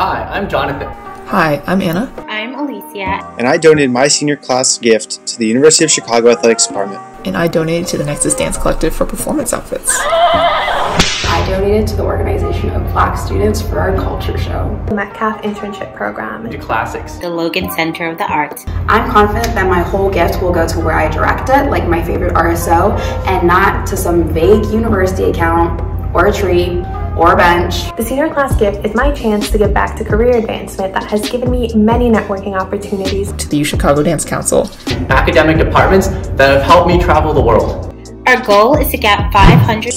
Hi, I'm Jonathan. Hi, I'm Anna. I'm Alicia. And I donated my senior class gift to the University of Chicago Athletics Department. And I donated to the Nexus Dance Collective for performance outfits. I donated to the Organization of Black Students for our culture show. The Metcalf Internship Program. The classics. The Logan Center of the Arts. I'm confident that my whole gift will go to where I direct it, like my favorite RSO, and not to some vague university account or a tree or a bench. The senior class gift is my chance to give back to career advancement that has given me many networking opportunities. To the UChicago Dance Council. Academic departments that have helped me travel the world. Our goal is to get 500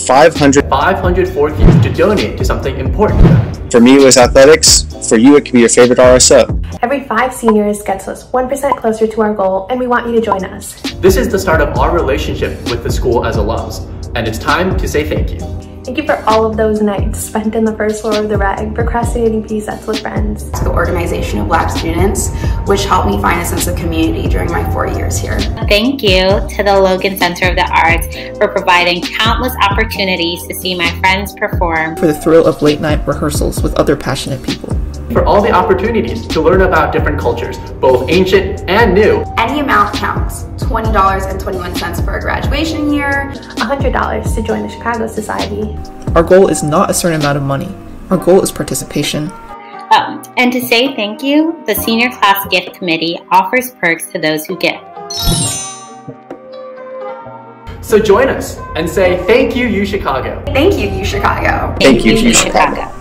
fourth years to donate to something important to them. For me, it was athletics. For you, it could be your favorite RSO. Every 5 seniors gets us 1% closer to our goal, and we want you to join us. This is the start of our relationship with the school as alums, and it's time to say thank you. Thank you for all of those nights spent in the first floor of the rag, procrastinating P sets with friends. To the Organization of Black Students, which helped me find a sense of community during my 4 years here. Thank you to the Logan Center of the Arts for providing countless opportunities to see my friends perform. For the thrill of late night rehearsals with other passionate people. For all the opportunities to learn about different cultures, both ancient and new. Any amount counts. $20.21 for a graduation year. $100 to join the Chicago Society. Our goal is not a certain amount of money. Our goal is participation. And to say thank you, the Senior Class Gift Committee offers perks to those who give. So join us and say, thank you, UChicago. Thank you, UChicago. Thank you, UChicago.